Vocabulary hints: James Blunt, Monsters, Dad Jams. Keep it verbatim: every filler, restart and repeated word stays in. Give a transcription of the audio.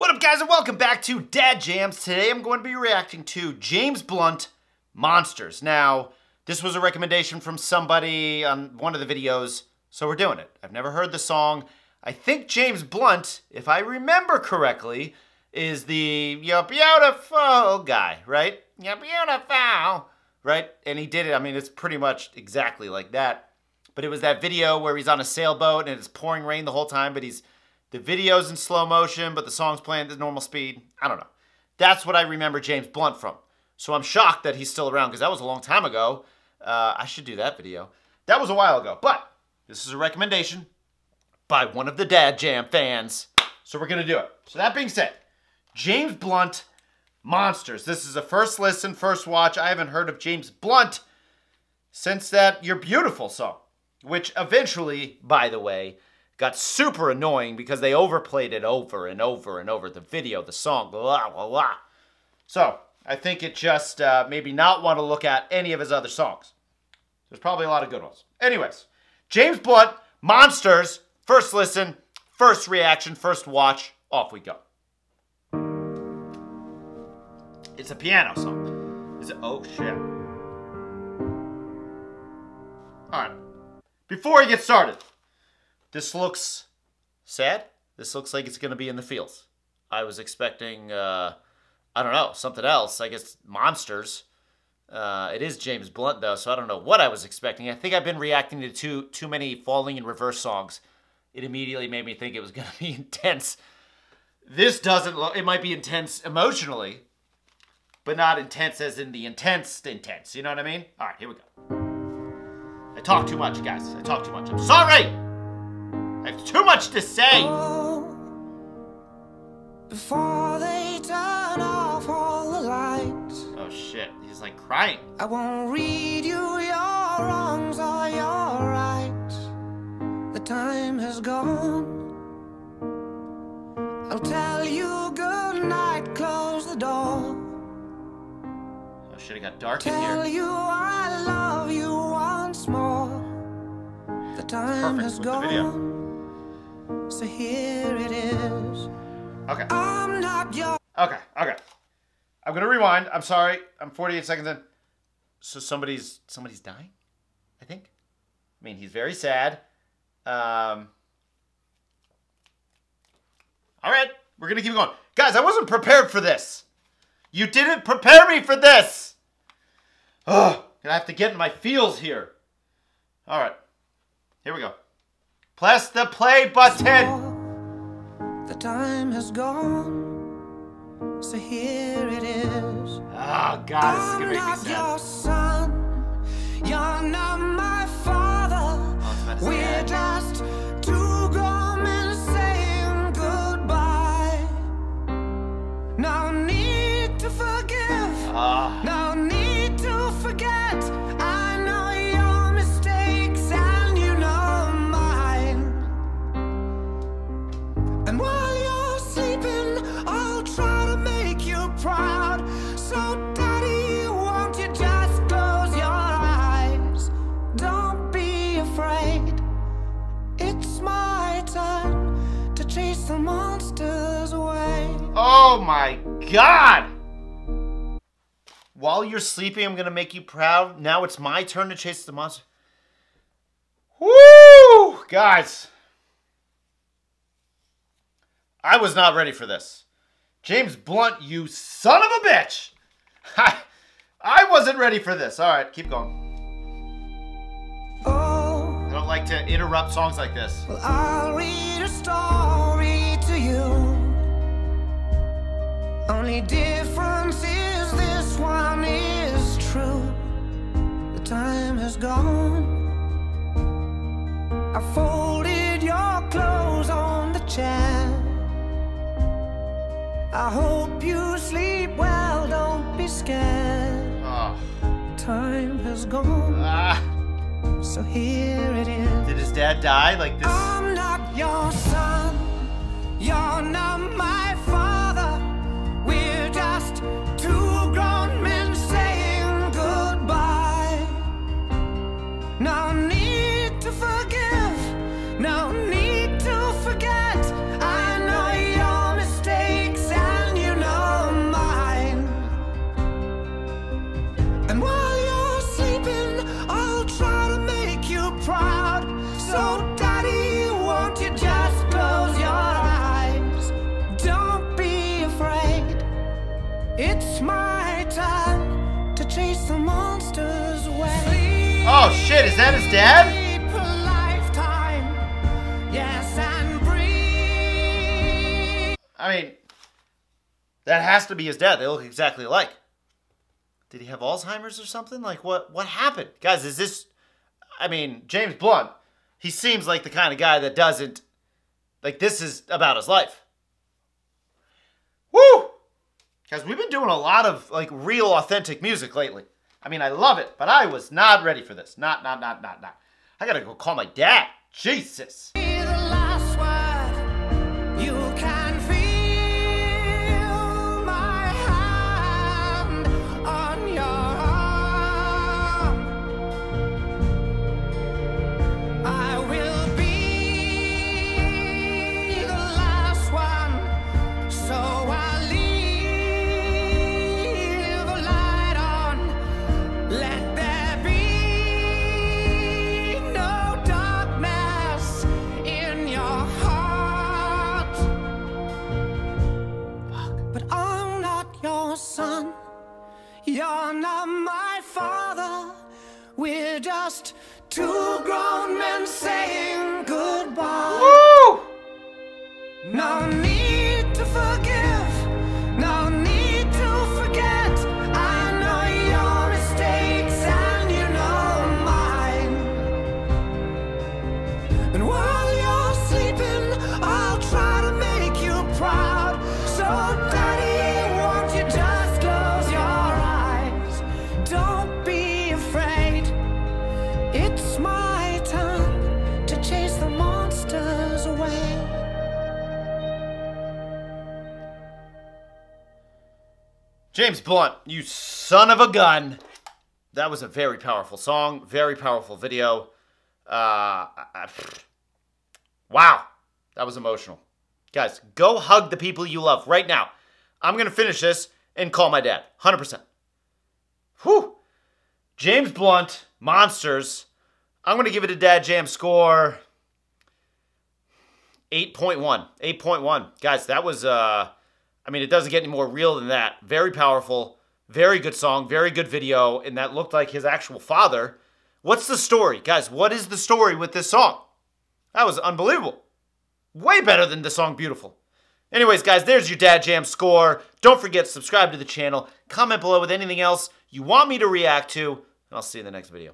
What up, guys, and welcome back to Dad Jams. Today I'm going to be reacting to James Blunt, Monsters. Now, this was a recommendation from somebody on one of the videos, so we're doing it. I've never heard the song. I think James Blunt, if I remember correctly, is the "You're Beautiful" guy, right? "You're Beautiful," right? And he did it. I mean, it's pretty much exactly like that. But it was that video where he's on a sailboat and it's pouring rain the whole time, but he's the video's in slow motion, but the song's playing at normal speed. I don't know. That's what I remember James Blunt from. So I'm shocked that he's still around because that was a long time ago. Uh, I should do that video. That was a while ago. But this is a recommendation by one of the Dad Jam fans. So we're going to do it. So that being said, James Blunt, Monsters. This is a first listen, first watch. I haven't heard of James Blunt since that "You're Beautiful" song, which eventually, by the way, got super annoying because they overplayed it over and over and over. The video, the song, blah, blah, blah. So I think it just uh, maybe not want to look at any of his other songs. There's probably a lot of good ones. Anyways, James Blunt, Monsters, first listen, first reaction, first watch. Off we go. It's a piano song. Is it? Oh, shit. All right. Before we get started, this looks sad. This looks like it's going to be in the fields. I was expecting, uh, I don't know, something else. I guess Monsters. Uh, it is James Blunt, though, so I don't know what I was expecting. I think I've been reacting to too, too many falling in reverse songs. It immediately made me think it was going to be intense. This doesn't look, it might be intense emotionally, but not intense as in the intense intense. You know what I mean? All right, here we go. I talk too much, guys. I talk too much. I'm sorry! I have too much to say. Oh, before they turn off all the lights. Oh shit, he's like crying. I won't read you your wrongs or your rights. The time has gone. I'll tell you good night, close the door. Oh shit, it got dark in here. Tell you I love you once more. The time has gone. Perfect with the video. So here it is. Okay. I'm not your. Okay, okay. I'm gonna rewind. I'm sorry. I'm forty-eight seconds in. So somebody's somebody's dying, I think. I mean, he's very sad. Um. All right, we're gonna keep going, guys. I wasn't prepared for this. You didn't prepare me for this. Oh, gonna have to get in my feels here. All right, here we go. Press the play button. The time has gone, so here it is. Oh, God, this is gonna make me sad. I'm not your son, you're not my father. Oh, we're just two grown men saying goodbye. No need to forgive, uh. no need to forget. I know your mistakes. And while you're sleeping, I'll try to make you proud. So, Daddy, won't you just close your eyes? Don't be afraid. It's my turn to chase the monsters away. Oh, my God. While you're sleeping, I'm going to make you proud. Now it's my turn to chase the monsters. Woo! Guys. I was not ready for this. James Blunt, you son of a bitch! I, I wasn't ready for this. All right, keep going. Oh, I don't like to interrupt songs like this. Well, I'll read a story to you. Only difference is this one is true. The time has gone. I folded your clothes on the chair. I hope you sleep well, don't be scared. Oh. Time has gone. Ah. So here it is. Did his dad die like this? I'm not your son. You're not my father. We're just two grown men saying goodbye. No need to forgive. No need to forget. I know your mistakes. It's my time to chase the monsters away. Oh shit, is that his dad? I mean, that has to be his dad. They look exactly alike. Did he have Alzheimer's or something? Like, what what happened? Guys, is this... I mean, James Blunt, he seems like the kind of guy that doesn't... Like, this is about his life. Woo! Guys, we've been doing a lot of, like, real, authentic music lately. I mean, I love it, but I was not ready for this. Not, not, not, not, not. I gotta go call my dad. Jesus. You're not my father. We're just two grown men saying goodbye. Woo! No need to forgive. No need to forget. I know your mistakes and you know mine. And while you're sleeping, I'll try to make you proud. So Daddy, won't you just close your eyes? Don't be afraid. It's my time to chase the monsters away. James Blunt, you son of a gun. That was a very powerful song, very powerful video. Uh, I, I, wow, that was emotional. Guys, go hug the people you love right now. I'm going to finish this and call my dad, one hundred percent. Whew. James Blunt, Monsters. I'm going to give it a Dad Jam score eight point one. eight point one. Guys, that was, uh, I mean, it doesn't get any more real than that. Very powerful, very good song, very good video, and that looked like his actual father. What's the story? Guys, what is the story with this song? That was unbelievable. Way better than the song Beautiful. Anyways, guys, there's your Dad Jam score. Don't forget, subscribe to the channel. Comment below with anything else you want me to react to, and I'll see you in the next video.